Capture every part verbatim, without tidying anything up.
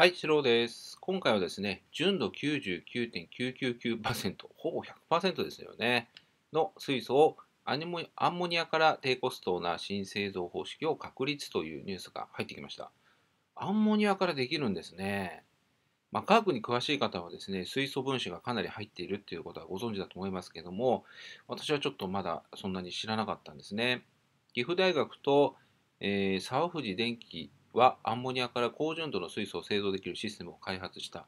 はい、シローです。今回はですね、純度 きゅうじゅうきゅうてんきゅうきゅうきゅうパーセント、ほぼ ひゃくパーセント ですよね、の水素をアンモニアから低コストな新製造方式を確立というニュースが入ってきました。アンモニアからできるんですね。まあ、科学に詳しい方はですね、水素分子がかなり入っているっていうことはご存知だと思いますけども、私はちょっとまだそんなに知らなかったんですね。岐阜大学と、えー、沢藤電機はアンモニアから高純度の水素を製造できるシステムを開発した。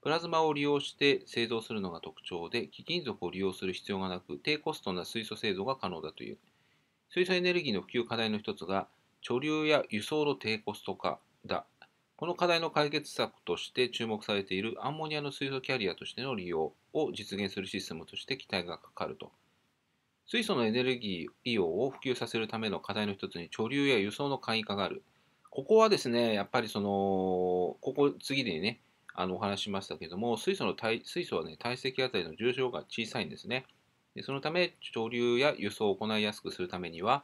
プラズマを利用して製造するのが特徴で、貴金属を利用する必要がなく、低コストな水素製造が可能だという。水素エネルギーの普及課題の一つが、貯留や輸送の低コスト化だ。この課題の解決策として注目されているアンモニアの水素キャリアとしての利用を実現するシステムとして期待がかかると。水素のエネルギー利用を普及させるための課題の一つに、貯留や輸送の簡易化がある。ここはですね、やっぱりその、ここ次でね、あのお話しましたけども、水素の体、水素はね、体積あたりの重量が小さいんですね。でそのため、貯留や輸送を行いやすくするためには、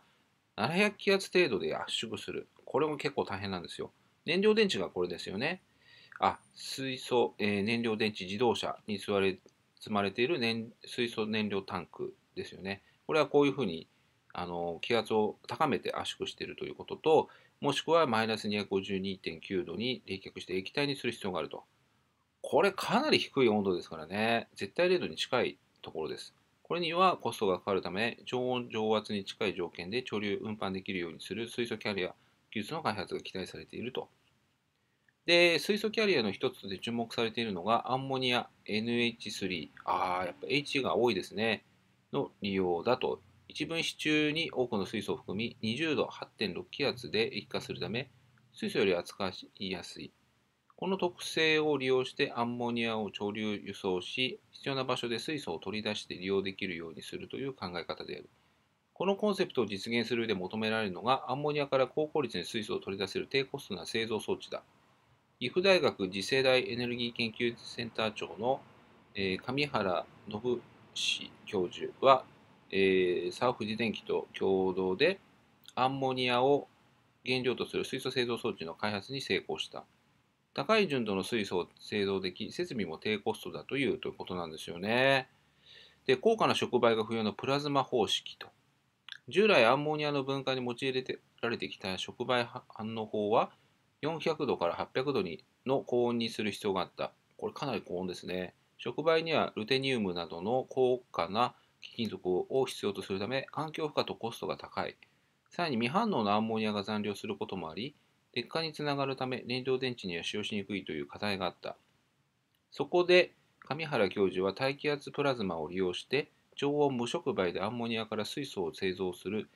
ななひゃく気圧程度で圧縮する。これも結構大変なんですよ。燃料電池がこれですよね。あ、水素、えー、燃料電池自動車に積まれ、積まれている燃水素燃料タンクですよね。これはこういうふうに、あの気圧を高めて圧縮しているということと、もしくはマイナス にひゃくごじゅうにてんきゅうどに冷却して液体にする必要があると。これかなり低い温度ですからね、絶対れいどに近いところです。これにはコストがかかるため、常温・常圧に近い条件で貯留運搬できるようにする水素キャリア技術の開発が期待されていると。で、水素キャリアの一つで注目されているのが、アンモニア エヌエイチスリー、ああ、やっぱ エイチ が多いですね、の利用だと。一分子中に多くの水素を含み、にじゅうど はってんろく気圧で液化するため、水素より扱いやすい。この特性を利用してアンモニアを貯留輸送し、必要な場所で水素を取り出して利用できるようにするという考え方である。このコンセプトを実現する上で求められるのが、アンモニアから高効率に水素を取り出せる低コストな製造装置だ。岐阜大学次世代エネルギー研究センター長の上原信史教授は、えー、沢藤電機と共同でアンモニアを原料とする水素製造装置の開発に成功した。高い純度の水素を製造でき、設備も低コストだというということなんですよね。で、高価な触媒が不要のプラズマ方式と。従来アンモニアの分解に用いられてきた触媒反応法はよんひゃくどからはっぴゃくどにの高温にする必要があった。これかなり高温ですね。触媒にはルテニウムなどの高価な貴金属を必要とするため、環境負荷とコストが高い。さらに未反応のアンモニアが残留することもあり、劣化につながるため燃料電池には使用しにくいという課題があった。そこで上原教授は大気圧プラズマを利用して常温無触媒でアンモニアから水素を製造する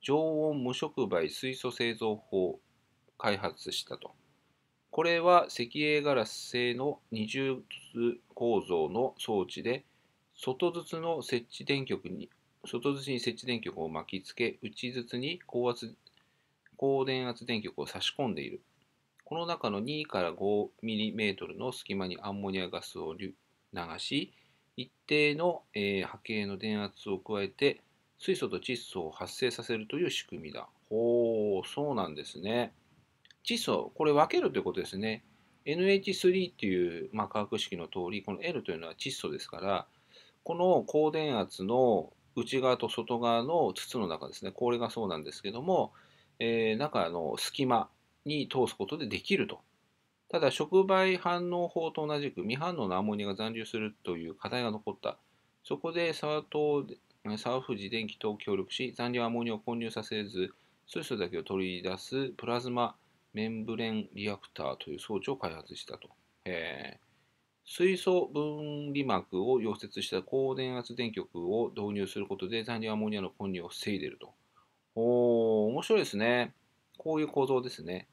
常温無触媒水素製造法を開発したと。これは石英ガラス製の二重筒構造の装置で、外筒の設置電極に、外筒に設置電極を巻きつけ、内筒に高圧、高電圧電極を差し込んでいる。この中のにからごミリメートルの隙間にアンモニアガスを流し、一定の、えー、波形の電圧を加えて、水素と窒素を発生させるという仕組みだ。ほう、そうなんですね。窒素、これ分けるということですね。エヌエイチスリー っていう、まあ、化学式の通り、この エル というのは窒素ですから、この高電圧の内側と外側の筒の中ですね、これがそうなんですけども、えー、中の隙間に通すことでできると。ただ、触媒反応法と同じく未反応のアンモニアが残留するという課題が残った。そこで沢藤電機と協力し、残留アンモニアを混入させず、水素だけを取り出すプラズマメンブレンリアクターという装置を開発したと。へー。水素分離膜を溶接した高電圧電極を導入することで残留アンモニアの混入を防いでいると。おー、面白いですね。こういう構造ですね。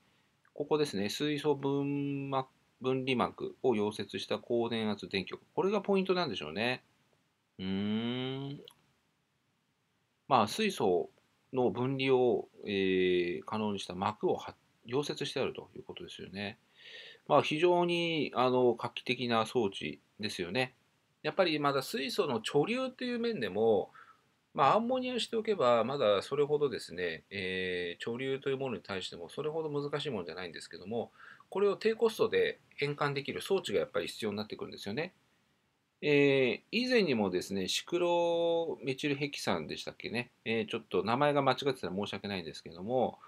ここですね、水素分膜、分離膜を溶接した高電圧電極。これがポイントなんでしょうね。うーん。まあ、水素の分離を、えー、可能にした膜を溶接してあるということですよね。まあ非常にあの画期的な装置ですよね。やっぱりまだ水素の貯留という面でも、まあ、アンモニアしておけばまだそれほどですね、えー、貯留というものに対してもそれほど難しいものじゃないんですけども、これを低コストで変換できる装置がやっぱり必要になってくるんですよね。えー、以前にもですね、シクロメチルヘキサンでしたっけね、えー、ちょっと名前が間違ってたら申し訳ないんですけども、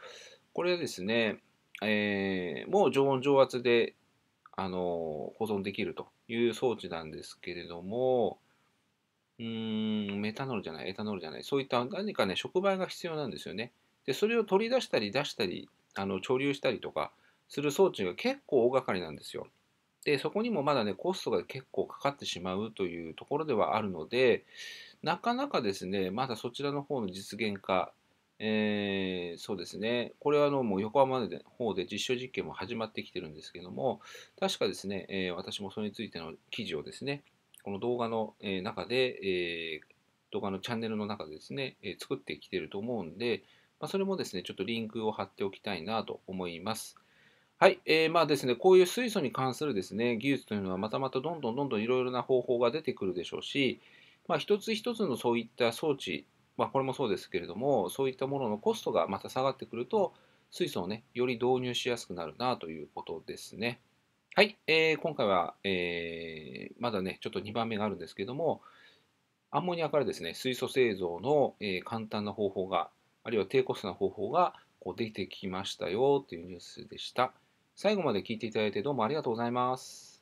これはですね、えー、もう常温常圧であの保存できるという装置なんですけれども、うーんメタノールじゃない、エタノールじゃない、そういった何かね、触媒が必要なんですよね。で、それを取り出したり出したり、あの調流したりとかする装置が結構大掛かりなんですよ。で、そこにもまだね、コストが結構かかってしまうというところではあるので、なかなかですね、まだそちらの方の実現化、えー、そうですね、これはあのもう横浜の方で実証実験も始まってきてるんですけども、確かですね、えー、私もそれについての記事をですね、この動画の中で、えー、動画のチャンネルの中でですね、えー、作ってきてると思うんで、まあ、それもですね、ちょっとリンクを貼っておきたいなと思います。はい、えー、まあですね、こういう水素に関するですね、技術というのはまたまたどんどんどんどんいろいろな方法が出てくるでしょうし、まあ、一つ一つのそういった装置、まあ、これもそうですけれども、そういったもののコストがまた下がってくると、水素をね、より導入しやすくなるなということですね。はい、えー、今回は、えー、まだね、ちょっとにばんめがあるんですけども、アンモニアからですね、水素製造の、えー、簡単な方法が、あるいは低コストな方法がこう出てきましたよというニュースでした。最後まで聞いていただいてどうもありがとうございます。